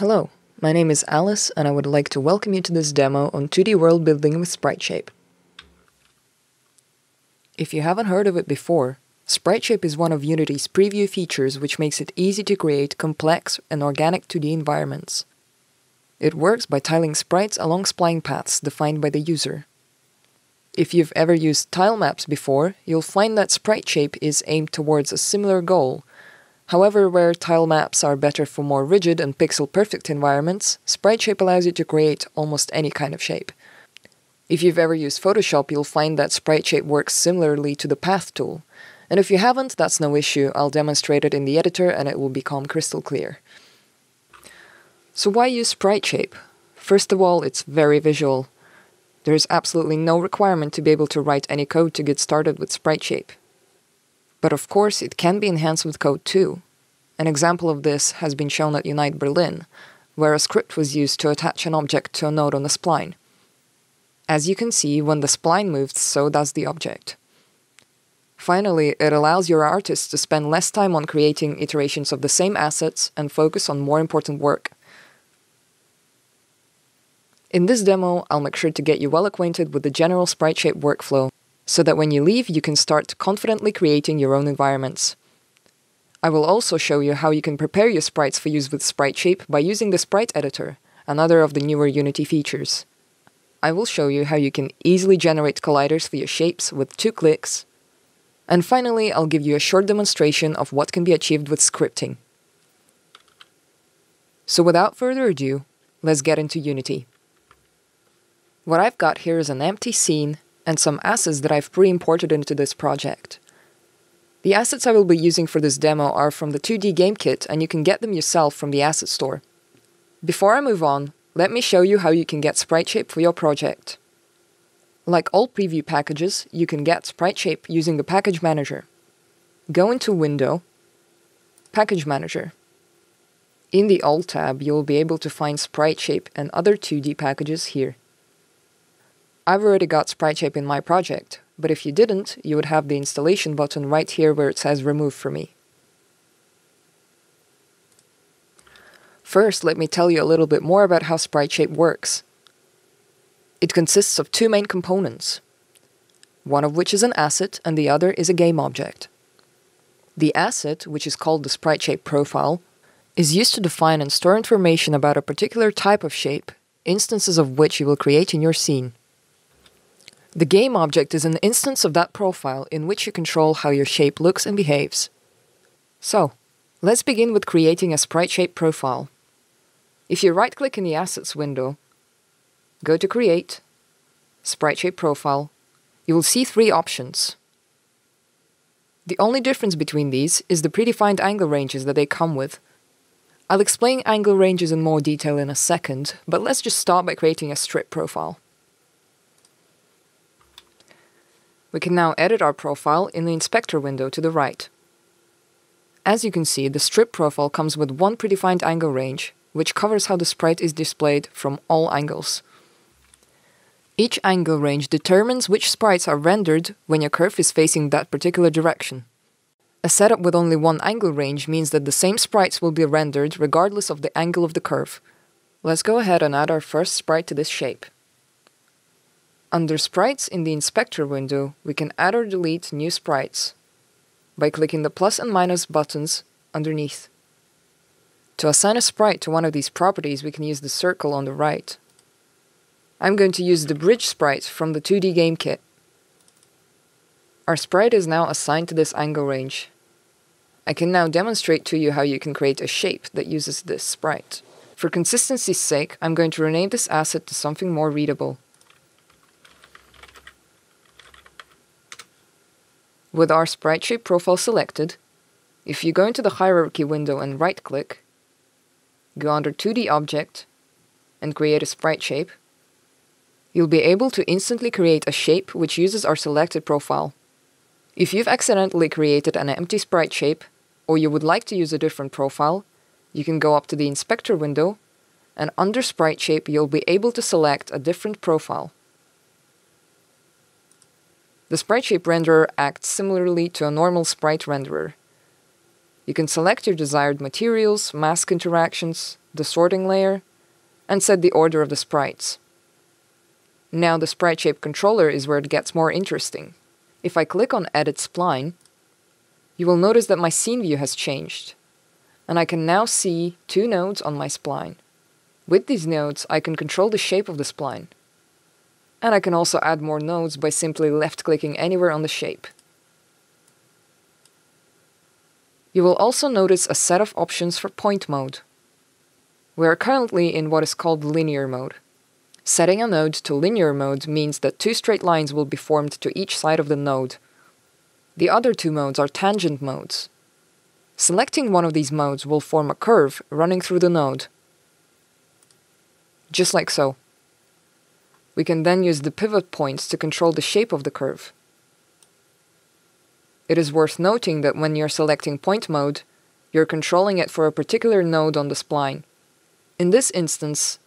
Hello, my name is Alice and I would like to welcome you to this demo on 2D world building with SpriteShape. If you haven't heard of it before, SpriteShape is one of Unity's preview features which makes it easy to create complex and organic 2D environments. It works by tiling sprites along spline paths defined by the user. If you've ever used tile maps before, you'll find that SpriteShape is aimed towards a similar goal. However, where tile maps are better for more rigid and pixel-perfect environments, SpriteShape allows you to create almost any kind of shape. If you've ever used Photoshop, you'll find that SpriteShape works similarly to the Path tool. And if you haven't, that's no issue, I'll demonstrate it in the editor and it will become crystal clear. So why use SpriteShape? First of all, it's very visual. There is absolutely no requirement to be able to write any code to get started with SpriteShape. But of course, it can be enhanced with code too. An example of this has been shown at Unite Berlin, where a script was used to attach an object to a node on a spline. As you can see, when the spline moves, so does the object. Finally, it allows your artists to spend less time on creating iterations of the same assets and focus on more important work. In this demo, I'll make sure to get you well acquainted with the general SpriteShape workflow, so that when you leave, you can start confidently creating your own environments. I will also show you how you can prepare your sprites for use with SpriteShape by using the Sprite Editor, another of the newer Unity features. I will show you how you can easily generate colliders for your shapes with 2 clicks. And finally, I'll give you a short demonstration of what can be achieved with scripting. So without further ado, let's get into Unity. What I've got here is an empty scene and some assets that I've pre-imported into this project. The assets I will be using for this demo are from the 2D Game Kit, and you can get them yourself from the asset store. Before I move on, let me show you how you can get SpriteShape for your project. Like all preview packages, you can get SpriteShape using the Package Manager. Go into Window, Package Manager. In the All tab, you'll be able to find SpriteShape and other 2D packages here. I've already got SpriteShape in my project, but if you didn't, you would have the installation button right here where it says Remove for me. First, let me tell you a little bit more about how SpriteShape works. It consists of 2 main components, one of which is an asset and the other is a game object. The asset, which is called the SpriteShape profile, is used to define and store information about a particular type of shape, instances of which you will create in your scene. The game object is an instance of that profile in which you control how your shape looks and behaves. So, let's begin with creating a SpriteShape profile. If you right-click in the Assets window, go to Create, SpriteShape Profile, you will see 3 options. The only difference between these is the predefined angle ranges that they come with. I'll explain angle ranges in more detail in a second, but let's just start by creating a strip profile. We can now edit our profile in the inspector window to the right. As you can see, the strip profile comes with 1 predefined angle range, which covers how the sprite is displayed from all angles. Each angle range determines which sprites are rendered when your curve is facing that particular direction. A setup with only 1 angle range means that the same sprites will be rendered regardless of the angle of the curve. Let's go ahead and add our first sprite to this shape. Under Sprites in the Inspector window, we can add or delete new sprites by clicking the plus and minus buttons underneath. To assign a sprite to one of these properties, we can use the circle on the right. I'm going to use the bridge sprite from the 2D Game Kit. Our sprite is now assigned to this angle range. I can now demonstrate to you how you can create a shape that uses this sprite. For consistency's sake, I'm going to rename this asset to something more readable. With our SpriteShape profile selected, if you go into the hierarchy window and right-click, go under 2D Object and create a sprite shape, you'll be able to instantly create a shape which uses our selected profile. If you've accidentally created an empty sprite shape, or you would like to use a different profile, you can go up to the Inspector window, and under Sprite Shape you'll be able to select a different profile. The SpriteShape renderer acts similarly to a normal sprite renderer. You can select your desired materials, mask interactions, the sorting layer, and set the order of the sprites. Now the SpriteShape controller is where it gets more interesting. If I click on Edit Spline, you will notice that my scene view has changed, and I can now see two nodes on my spline. With these nodes, I can control the shape of the spline. And I can also add more nodes by simply left-clicking anywhere on the shape. You will also notice a set of options for point mode. We are currently in what is called linear mode. Setting a node to linear mode means that two straight lines will be formed to each side of the node. The other two modes are tangent modes. Selecting one of these modes will form a curve running through the node. Just like so. We can then use the pivot points to control the shape of the curve. It is worth noting that when you're selecting point mode, you're controlling it for a particular node on the spline. In this instance,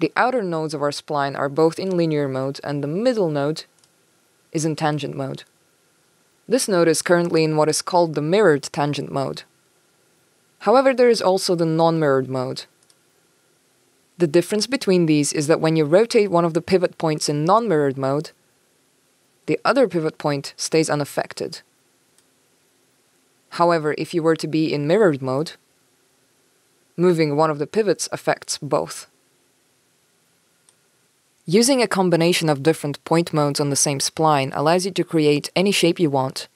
the outer nodes of our spline are both in linear mode and the middle node is in tangent mode. This node is currently in what is called the mirrored tangent mode. However, there is also the non-mirrored mode. The difference between these is that when you rotate one of the pivot points in non-mirrored mode, the other pivot point stays unaffected. However, if you were to be in mirrored mode, moving one of the pivots affects both. Using a combination of different point modes on the same spline allows you to create any shape you want.